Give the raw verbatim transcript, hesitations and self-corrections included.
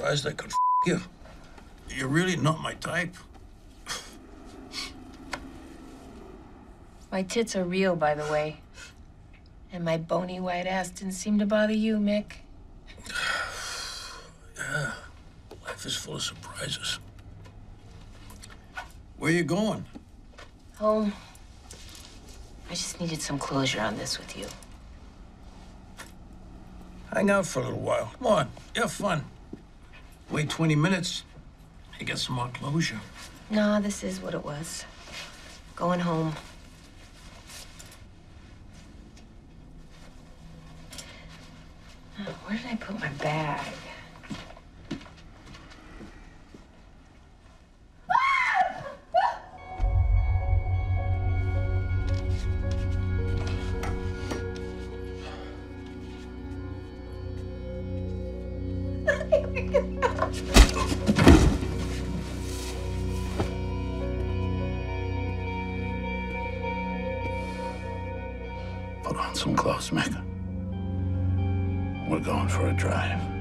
surprised I could f you. You're really not my type. My tits are real, by the way. And my bony white ass didn't seem to bother you, Mick. Yeah. Life is full of surprises. Where are you going? Home. I just needed some closure on this with you. Hang out for a little while. Come on. Have fun. Wait twenty minutes. I get some more closure. Nah, this is what it was. Going home. Where did I put my bag? Put on some clothes, Mick. We're going for a drive.